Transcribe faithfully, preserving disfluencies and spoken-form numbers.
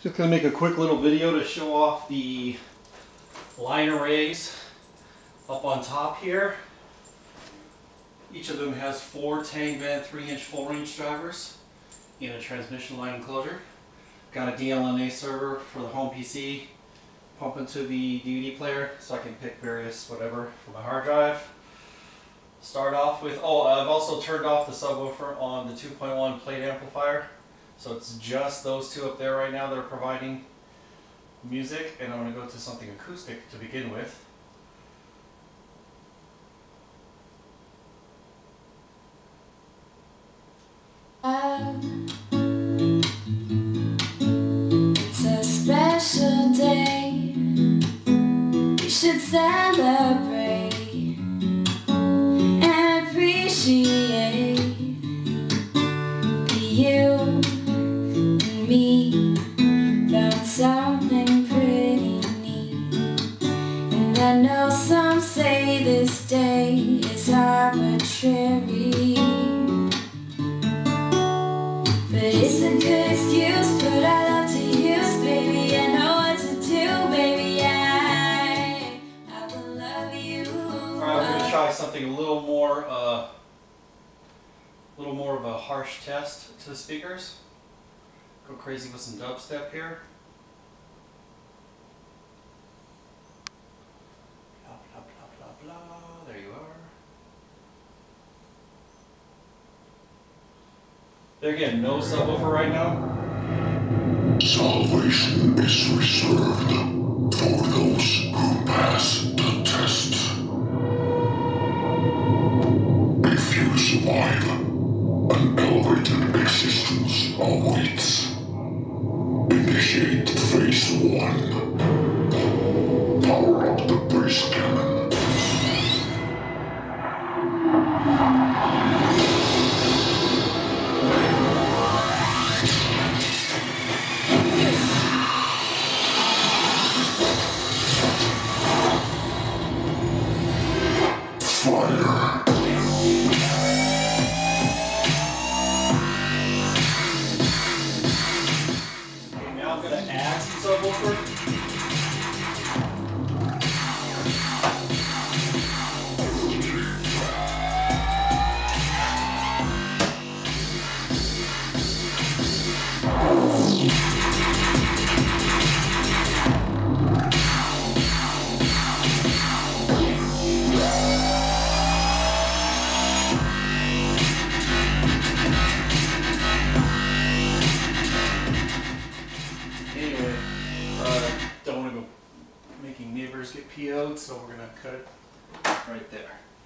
Just going to make a quick little video to show off the line arrays up on top here. Each of them has four Tang Band three inch full range drivers in a transmission line enclosure. Got a D L N A server for the home P C, pump into the D V D player so I can pick various whatever for my hard drive. Start off with, oh, I've also turned off the subwoofer on the two point one plate amplifier. So it's just those two up there right now that are providing music, and I'm going to go to something acoustic to begin with. Um, it's a special day, we should celebrate and appreciate you. Me found something pretty neat, and I know some say this day is arbitrary, but it's a good excuse. But I love to use, baby. I know what to do, baby. I I will love you. All right, we're gonna try something a little more, a uh, little more of a harsh test to the speakers. Go crazy with some dubstep here. Blah, blah, blah, blah, blah. There you are. There again, no subwoofer right now. Salvation is reserved for those who pass the test. If you survive, an elevated existence awaits. Initiate phase one. Power up the breast cannon. Fire. Get P O'd, so we're going to cut it right there.